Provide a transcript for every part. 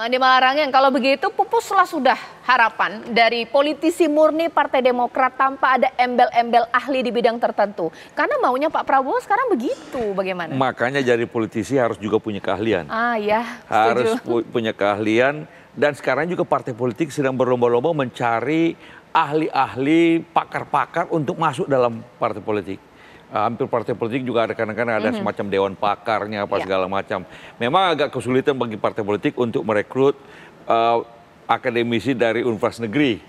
Andi Malarangeng, kalau begitu pupuslah sudah harapan dari politisi murni Partai Demokrat tanpa ada embel-embel ahli di bidang tertentu. Karena maunya Pak Prabowo sekarang begitu, bagaimana? Makanya jadi politisi harus juga punya keahlian. Ah ya, harus punya keahlian, dan sekarang juga partai politik sedang berlomba-lomba mencari ahli-ahli, pakar-pakar untuk masuk dalam partai politik. Hampir partai politik juga ada kadang-kadang ada semacam dewan pakarnya apa segala macam. Memang agak kesulitan bagi partai politik untuk merekrut akademisi dari universitas negeri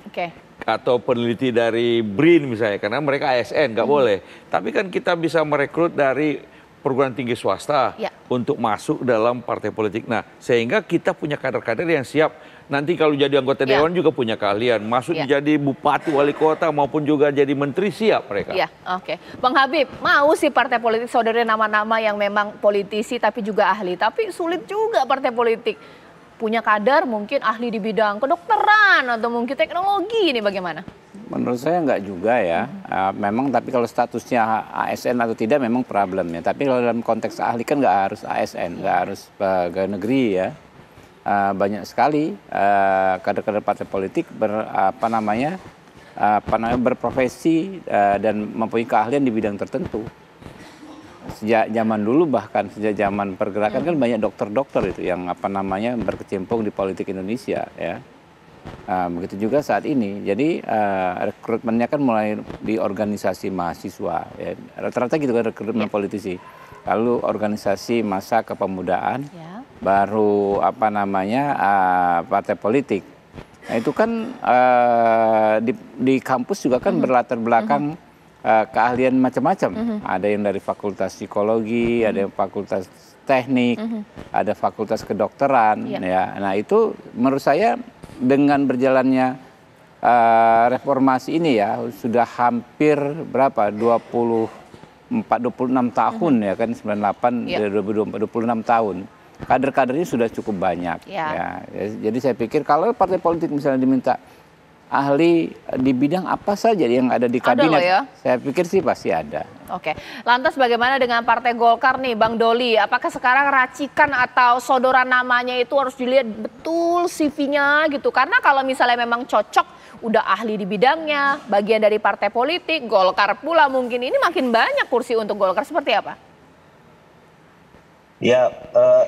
atau peneliti dari BRIN misalnya, karena mereka ASN nggak boleh. Tapi kan kita bisa merekrut dari perguruan tinggi swasta untuk masuk dalam partai politik. Nah, sehingga kita punya kader-kader yang siap. Nanti kalau jadi anggota dewan juga punya keahlian. Masuk jadi bupati, wali kota maupun juga jadi menteri siap mereka. Ya, oke. Bang Habib, mau sih partai politik saudara nama-nama yang memang politisi tapi juga ahli. Tapi sulit juga partai politik punya kader mungkin ahli di bidang kedokteran atau mungkin teknologi, ini bagaimana? Menurut saya enggak juga ya, memang tapi kalau statusnya ASN atau tidak memang problemnya. Tapi kalau dalam konteks ahli kan enggak harus ASN, enggak harus pegawai negeri ya. Banyak sekali kader-kader partai politik berprofesi dan mempunyai keahlian di bidang tertentu. Sejak zaman dulu, bahkan sejak zaman pergerakan kan banyak dokter-dokter itu yang berkecimpung di politik Indonesia ya. Begitu juga saat ini, jadi rekrutmennya kan mulai di organisasi mahasiswa, rata-rata gitu kan rekrutmen politisi, lalu organisasi masa kepemudaan, baru partai politik. Nah itu kan di kampus juga kan berlatar belakang keahlian macam-macam, ada yang dari fakultas psikologi, ada yang fakultas teknik, ada fakultas kedokteran, ya. Nah itu menurut saya dengan berjalannya reformasi ini ya sudah hampir berapa 24-26 tahun ya kan 98 dari 2024 26 tahun kader-kadernya sudah cukup banyak ya. Jadi saya pikir kalau partai politik misalnya diminta ahli di bidang apa saja yang ada di kabinet, saya pikir sih pasti ada. Oke, lantas bagaimana dengan Partai Golkar nih Bang Doli? Apakah sekarang racikan atau sodoran namanya itu harus dilihat betul CV-nya gitu? Karena kalau misalnya memang cocok, udah ahli di bidangnya, bagian dari partai politik, Golkar pula mungkin, ini makin banyak kursi untuk Golkar, seperti apa? Ya,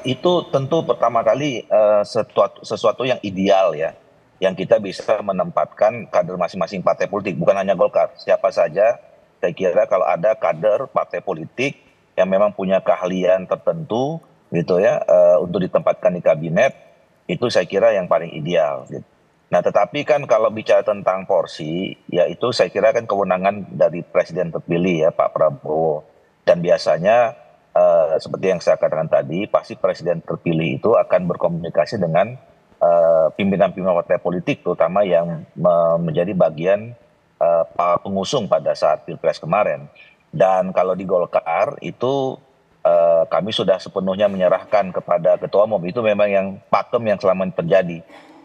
itu tentu pertama kali sesuatu yang ideal ya, yang kita bisa menempatkan kader masing-masing partai politik, bukan hanya Golkar, siapa saja. Saya kira kalau ada kader partai politik yang memang punya keahlian tertentu gitu ya untuk ditempatkan di kabinet, itu saya kira yang paling ideal gitu. Nah tetapi kan kalau bicara tentang porsi, ya itu saya kira kan kewenangan dari presiden terpilih ya Pak Prabowo, dan biasanya seperti yang saya katakan tadi, pasti presiden terpilih itu akan berkomunikasi dengan pimpinan-pimpinan partai politik, terutama yang menjadi bagian pengusung pada saat Pilpres kemarin. Dan kalau di Golkar itu kami sudah sepenuhnya menyerahkan kepada ketua umum. Itu memang yang pakem yang selama ini terjadi.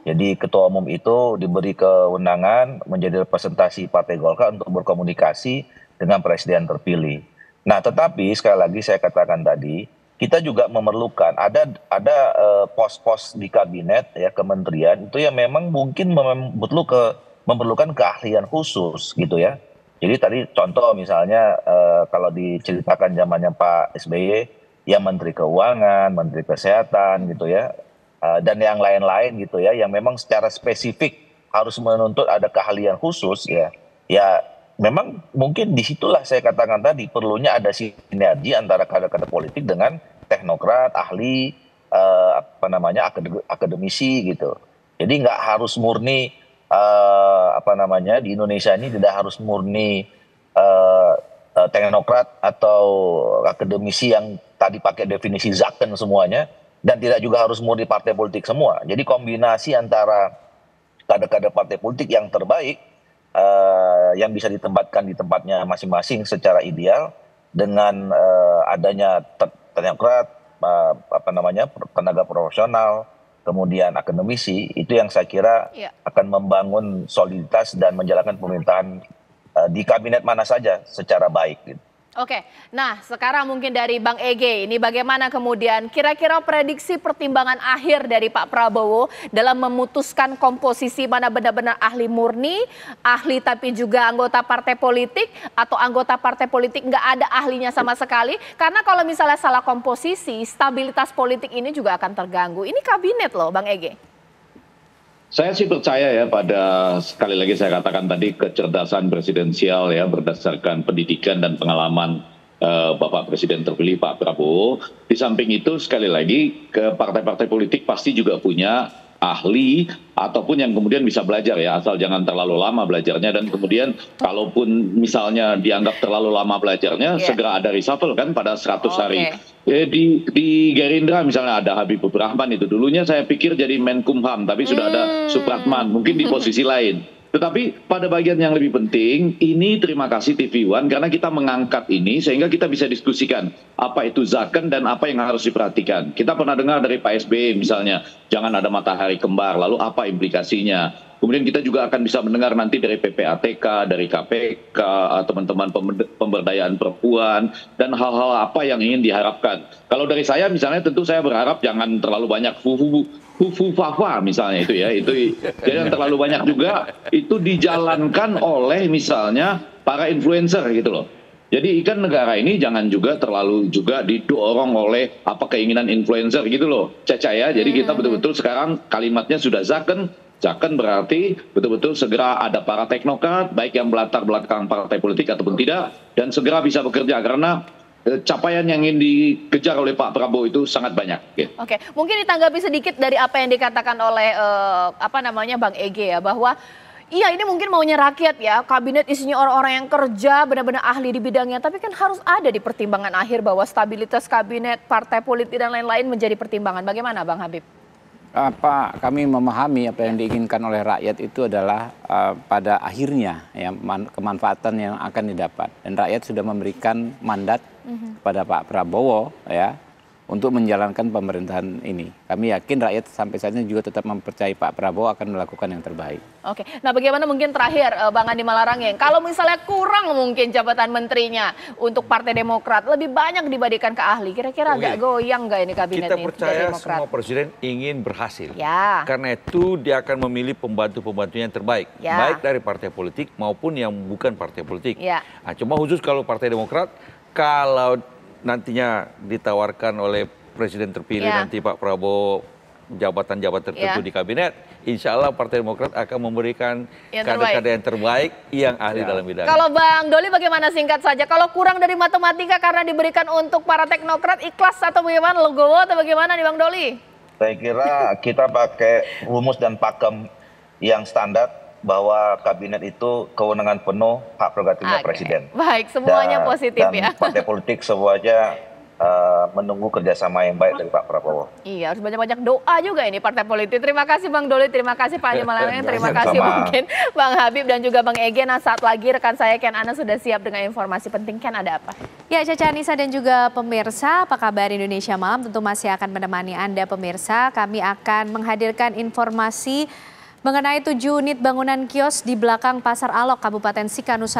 Jadi ketua umum itu diberi kewenangan menjadi representasi Partai Golkar untuk berkomunikasi dengan presiden terpilih. Nah tetapi sekali lagi saya katakan tadi, kita juga memerlukan ada pos-pos di kabinet ya, kementerian itu yang memang mungkin memerlukan keahlian khusus gitu ya. Jadi tadi contoh misalnya kalau diceritakan zamannya Pak SBY ya menteri keuangan, menteri kesehatan gitu ya, dan yang lain-lain gitu ya, yang memang secara spesifik harus menuntut ada keahlian khusus ya. Ya memang mungkin disitulah saya katakan tadi perlunya ada sinergi antara kader-kader politik dengan teknokrat, ahli, akademisi gitu. Jadi nggak harus murni di Indonesia ini tidak harus murni teknokrat atau akademisi yang tadi pakai definisi Zaken semuanya, dan tidak juga harus murni partai politik semua. Jadi kombinasi antara kader-kader partai politik yang terbaik yang bisa ditempatkan di tempatnya masing-masing secara ideal dengan adanya teknokrat, tenaga profesional, kemudian akademisi, itu yang saya kira akan membangun soliditas dan menjalankan pemerintahan di kabinet mana saja secara baik gitu. Oke, nah sekarang mungkin dari Bang Ege, ini bagaimana kemudian kira-kira prediksi pertimbangan akhir dari Pak Prabowo dalam memutuskan komposisi mana benar-benar ahli murni, ahli tapi juga anggota partai politik, atau anggota partai politik nggak ada ahlinya sama sekali, karena kalau misalnya salah komposisi, stabilitas politik ini juga akan terganggu. Ini kabinet loh Bang Ege. Saya sih percaya ya pada, sekali lagi saya katakan tadi, kecerdasan presidensial ya berdasarkan pendidikan dan pengalaman Bapak Presiden terpilih Pak Prabowo. Di samping itu sekali lagi ke partai-partai politik pasti juga punya ahli ataupun yang kemudian bisa belajar ya, asal jangan terlalu lama belajarnya, dan kemudian kalaupun misalnya dianggap terlalu lama belajarnya segera ada reshuffle kan pada 100 hari. Di Gerindra misalnya ada Habib Abdurrahman, itu dulunya saya pikir jadi Menkumham, tapi sudah ada Supratman, mungkin di posisi lain. Tetapi pada bagian yang lebih penting, ini terima kasih TV One karena kita mengangkat ini sehingga kita bisa diskusikan apa itu zaken dan apa yang harus diperhatikan. Kita pernah dengar dari Pak SBY misalnya, jangan ada matahari kembar, lalu apa implikasinya? Kemudian kita juga akan bisa mendengar nanti dari PPATK, dari KPK, teman-teman pemberdayaan perempuan, dan hal-hal apa yang ingin diharapkan. Kalau dari saya misalnya, tentu saya berharap jangan terlalu banyak hufu-fafa misalnya itu ya. Jangan terlalu banyak juga, itu dijalankan oleh misalnya para influencer gitu loh. Jadi ikan negara ini jangan juga terlalu juga didorong oleh apa keinginan influencer gitu loh. Caca ya, jadi kita betul-betul sekarang kalimatnya sudah zaken. Zaken berarti betul-betul segera ada para teknokrat, baik yang berlatar belakang partai politik ataupun tidak, dan segera bisa bekerja karena capaian yang ingin dikejar oleh Pak Prabowo itu sangat banyak. Oke, mungkin ditanggapi sedikit dari apa yang dikatakan oleh Bang Ege ya, bahwa iya ini mungkin maunya rakyat ya, kabinet isinya orang-orang yang kerja benar-benar ahli di bidangnya, tapi kan harus ada di pertimbangan akhir bahwa stabilitas kabinet, partai politik dan lain-lain menjadi pertimbangan. Bagaimana Bang Habib? Pak, kami memahami apa yang diinginkan oleh rakyat itu adalah pada akhirnya ya, kemanfaatan yang akan didapat. Dan rakyat sudah memberikan mandat kepada Pak Prabowo ya untuk menjalankan pemerintahan ini. Kami yakin rakyat sampai saat ini juga tetap mempercayai Pak Prabowo akan melakukan yang terbaik. Oke, nah bagaimana mungkin terakhir Bang Andi Malarangeng, kalau misalnya kurang mungkin jabatan menterinya untuk Partai Demokrat, lebih banyak dibandingkan ke ahli, kira-kira agak goyang nggak ini kabinet ini? Kita percaya semua presiden ingin berhasil. Ya. Karena itu dia akan memilih pembantu-pembantunya yang terbaik, baik dari partai politik maupun yang bukan partai politik. Ya. Nah, cuma khusus kalau Partai Demokrat, kalau nantinya ditawarkan oleh presiden terpilih nanti Pak Prabowo jabatan-jabatan tertentu di kabinet, insya Allah Partai Demokrat akan memberikan kader-kader yang terbaik yang ahli dalam bidang. Kalau Bang Doli bagaimana, singkat saja, kalau kurang dari matematika karena diberikan untuk para teknokrat, ikhlas atau bagaimana, legowo atau bagaimana nih Bang Doli? Saya kira kita pakai rumus dan pakem yang standar, bahwa kabinet itu kewenangan penuh hak prerogatifnya presiden. Baik, semuanya positif ya. Dan partai politik semuanya menunggu kerjasama yang baik dari Pak Prabowo. Iya, harus banyak-banyak doa juga ini partai politik. Terima kasih Bang Doli, terima kasih Pak Andi Malarangeng, terima kasih mungkin Bang Habib dan juga Bang Ege. Nah, saat lagi rekan saya Ken Ana sudah siap dengan informasi penting. Ken, ada apa? Ya, Caca Anissa dan juga pemirsa, apa kabar Indonesia Malam? Tentu masih akan menemani Anda pemirsa. Kami akan menghadirkan informasi mengenai 7 unit bangunan kios di belakang Pasar Alok, Kabupaten Sikka, Nusa